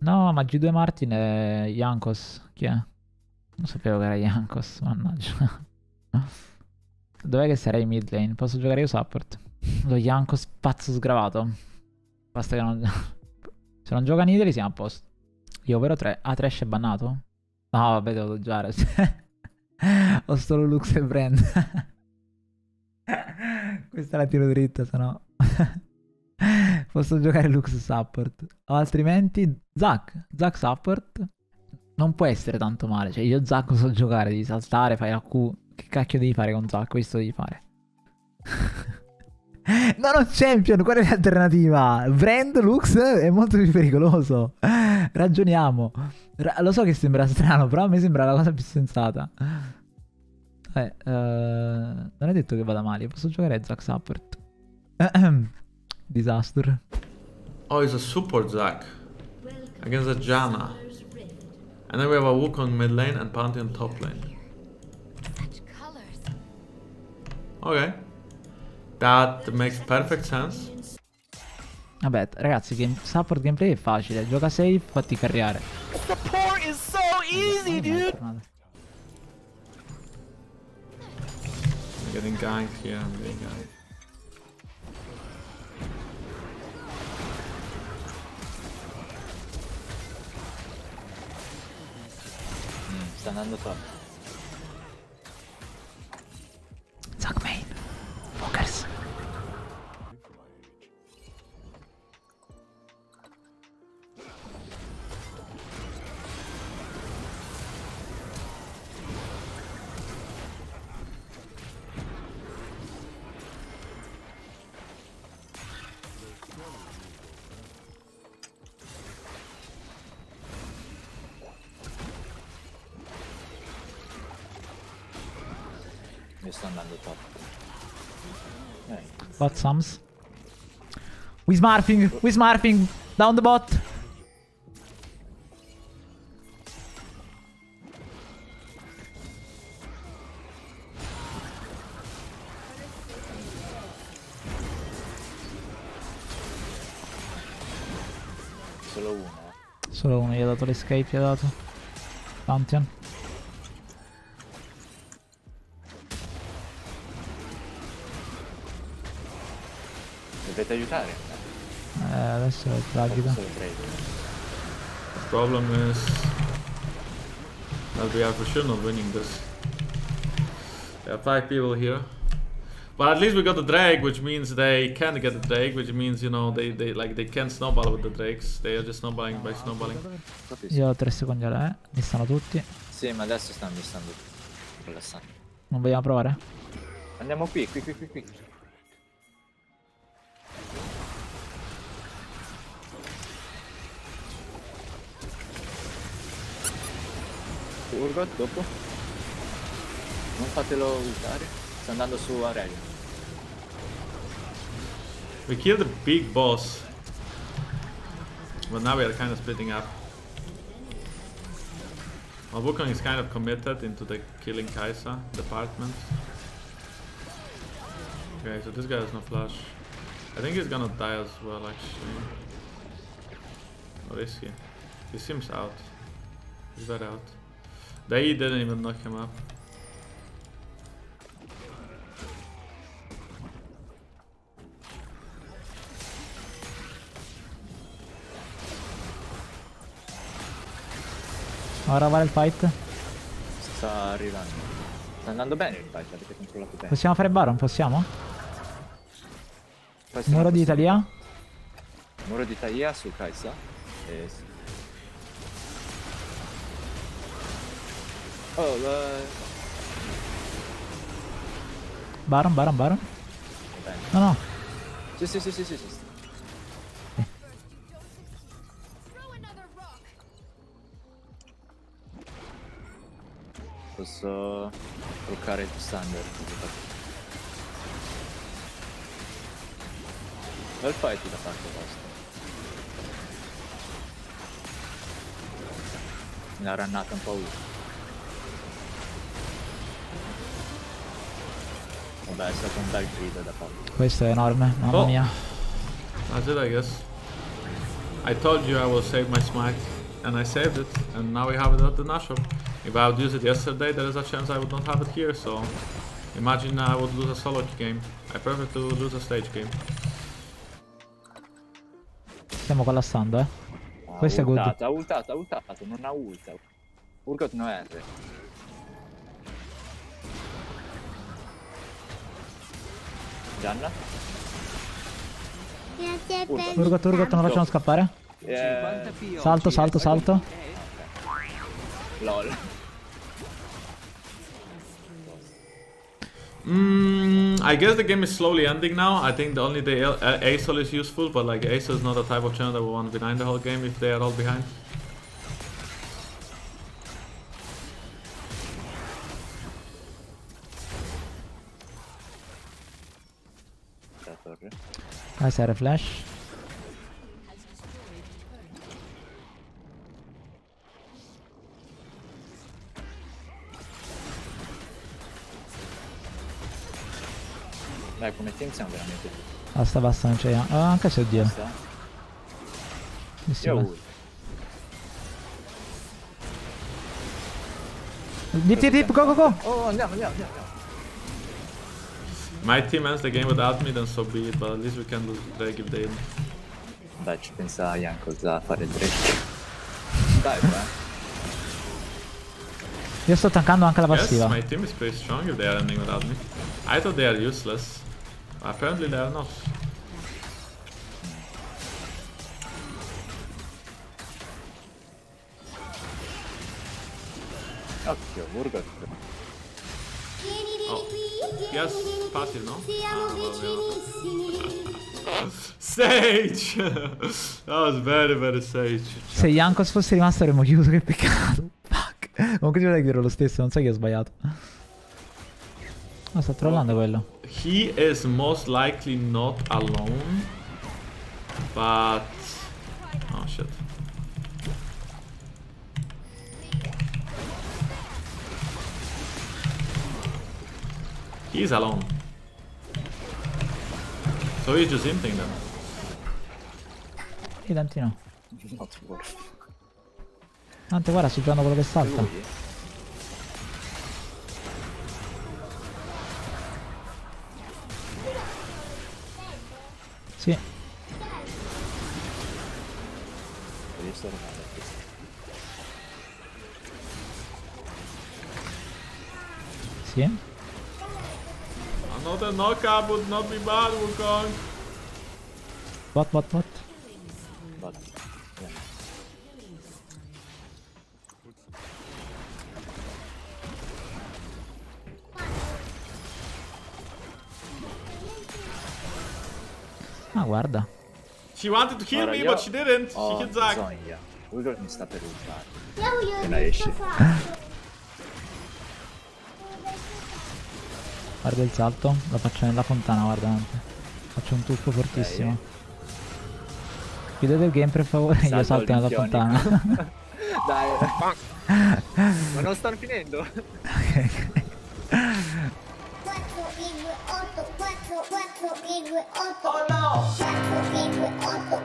No, ma G2 Martin è Jankos. Chi è? Non sapevo che era Jankos, mannaggia. Dov'è che sarei mid lane? Posso giocare io support? Lo Jankos pazzo sgravato. Basta che non... Se non gioca Nidalee siamo a posto. Io ovvero 3. Ah, Trash è bannato? No, vabbè, devo doggiare. Ho solo Lux e Brand. Questa la tiro dritta, sennò... Posso giocare Lux support. O altrimenti Zac. Zac support. Non può essere tanto male. Cioè, io Zac so giocare. Devi saltare, fai la Q. Che cacchio devi fare con Zac? Questo devi fare. No, no, champion, qual è l'alternativa? Brand, Lux è molto più pericoloso. Ragioniamo. Lo so che sembra strano, però a me sembra la cosa più sensata. Non è detto che vada male. Posso giocare Zac support. Disaster. Oh, it's a support Zac against a Janna. And then we have a Wukong mid lane and Pantheon top lane. Ok. That makes perfect sense. Vabbè, ragazzi, support gameplay è facile. Gioca safe, fatti carriare. Support is so easy, dude. I'm getting ganked here, I'm getting ganked. Sta andando top. Zac main. Focus. Io sto andando top. Bot sums. We smurfing down the bot. Solo uno. Solo uno, gli ha dato l'escape, gli ha dato. Pantheon. Dovete aiutare. Adesso è tragica. The problem is that we are for sure not winning this. There are 5 people here. But at least we got the drag, which means they can't get the drag, which means, you know, they can't snowball with the drakes. They are just snowballing by snowballing. Io ho 3 secondi là, eh. Mi stanno tutti. Sì, ma adesso stanno missando tutti. Non vogliamo provare? Andiamo qui. Urgot dopo. Non fatelo usare. Sta andando su Aurelio. We killed the big boss. But now we are kind of splitting up. Well, Wukong is kind of committed into the killing Kai'Sa department. Okay, so this guy has no flash. I think he's gonna die as well, actually. Or is he? He seems out. Is that out? They didn't even knock him up. Ora vale il fight. Sta arrivando. Sta andando bene il fight, avete controllato bene. Possiamo fare Baron, possiamo? Muro di Italia. Muro di Italia su Kai'Sa. Oh, Baron. No. Sì. Posso bloccare il standard. Bel fight da parte vostra. Una rannata un po' utile. Vabbè, è stato un bel grido da parte. Questo è enorme, mamma mia. I guess. I told you I will save my smite, and I saved it, and now we have it at the Nashor. If I would use it yesterday, there is a chance I would not have it here, so... Imagine I would lose a solo game. I prefer to lose a stage game. Stiamo collassando, eh. Questo è good. Ha ultato, non ha ulta. Urgot no R. Janna? Urgot, Urgot, non facciamo scappare. Salto. LOL. I guess the game is slowly ending now. I think the only day ASOL is useful, but like ASOL is not the type of channel that will want behind the whole game if they are all behind. Nice air flash. Dai, come team siamo veramente tutti. Basta abbastanza, cioè. Ah, anche se oddio. Dip, go. Oh, andiamo. My team ends the game without me, then so be it, but at least we can lose Drake if they... Dai, ci pensa Jankos a fare il Drake. Dai, beh. Io sto tankando anche la passiva. Yes, my team is pretty strong if they are ending without me. I thought they are useless. Apparently they are not. Occhio, Urgot. Oh. Yes, passive, no? Ah, well, sage! That was very sage. Se Jankos fosse rimasto avremmo chiuso, che peccato. Comunque ti vorrei dire lo stesso, non sai che ho sbagliato. Ma sta trollando quello. He is most likely not alone. But... oh shit. He is alone. So he's just imping them. E tanti no. Tanto guarda, ci giocano quello che salta. Sì. Sì. Another knockup would not be bad, Wukong. What? Ah, guarda. She wanted to kill me, but she didn't. She hit Zac. Urgot mi sta per ultare. E la esce. Guarda il salto. La faccio nella fontana, guarda. Faccio un tuffo fortissimo. Chiudete il game per favore. Io salto nella fontana. Dai. Ma non stanno finendo. Ok. 4,8. Oh no!